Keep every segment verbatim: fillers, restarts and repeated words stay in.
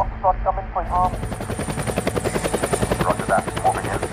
Fox shot coming for harm. Roger that. Moving in.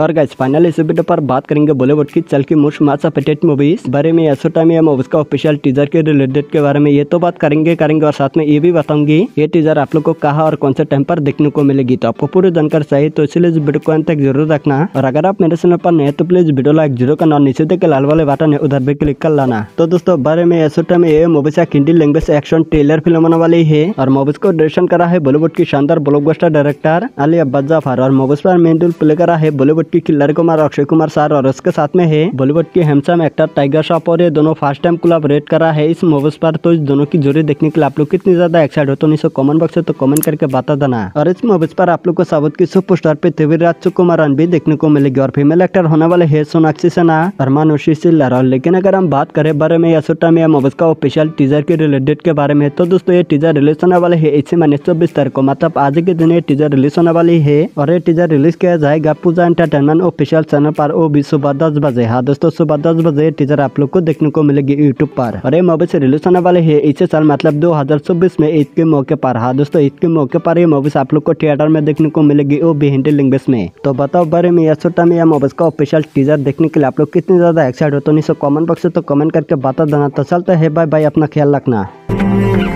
और guys finally इस video पर बात करेंगे बॉलीवुड की चल की मोस्ट मास अपेटेड मूवीज बारे में, छोटा में उसका ऑफिशियल टीजर के रिलेटेड के बारे में ये तो बात करेंगे करेंगे और साथ में ये भी बताऊंगी ये टीजर आप लोग को कहाँ और कौन से टाइम पर देखने को मिलेगी। तो आपको पूरी जानकारी चाहिए तो इसलिए इस वीडियो को अंत तक जरूर देखना। और अगर आप मेरे चैनल पर नए तो प्लीज वीडियो लाइक जरूर करना, नीचे देखे लाल वाले बटन है उधर भी क्लिक कर लाना। तो दोस्तों बारे में छोटा में ये मूवी से Hindi language action trailer film होने वाली है और मूवीज को डायरेक्शन करा है बॉलीवुड की शानदार ब्लॉकबस्टर डायरेक्टर अली अब्बास ज़फर और मूवीज पर मेन रोल प्ले करा है बॉलीवुड की किल्लर कुमार अक्षय कुमार सर और उसके साथ में है बॉलीवुड के हैंडसम एक्टर टाइगर श्रॉफ और ये दोनों फर्स्ट टाइम कोलैबोरेट करा है इस मूवीज पर। तो इस दोनों की जोड़ी देखने के लिए आप लोग कितनी ज्यादा एक्साइटेड हो तो नीचे कमेंट बॉक्स में तो कमेंट करके बता देना। और इस मूवीज पर आप लोग को साउथ की सुपरस्टार पृथ्वीराज सुकुमारन भी देखने को मिलेगी और फीमेल एक्टर होने वाले है सोनाक्षी सिन्हा और मानुषी चिल्लर। लेकिन अगर हम बात करें बारे में या छोटा में मूवीज का ऑफिशियल टीजर के रिलेटेड के बारे में तो दोस्तों ये टीजर रिलीज होने वाले है इसी महीने चौबीस तारीख को, मतलब आज के दिन ये टीजर रिलीज होने वाली है और ये टीजर रिलीज किया जाएगा पूजा एंटरटेनमेंट ऑफिशियल चैनल पर वो भी सुबह दस बजे। हाँ दोस्तों सुबह दस बजे टीजर आप लोग को देखने को मिलेगी यूट्यूब पर और ये मूवी से रिलीज होने वाले है इसी साल, मतलब दो हज़ार चौबीस में ईद के मौके पर। हाँ दोस्तों ईद के मौके पर ये मूवीज आप लोग को थिएटर में देखने को मिलेगी वो भी हिंदी लैंग्वेज में। तो बताओ बारे में या छोटा में मूवीज का ऑफिशियल टीजर देखने के लिए आप लोग कितनी ज्यादा एक्साइटेड हो तो नीचे कमेंट बॉक्स में तो कमेंट करके बता देना। तो चलते है, बाय बाय, अपना ख्याल रखना।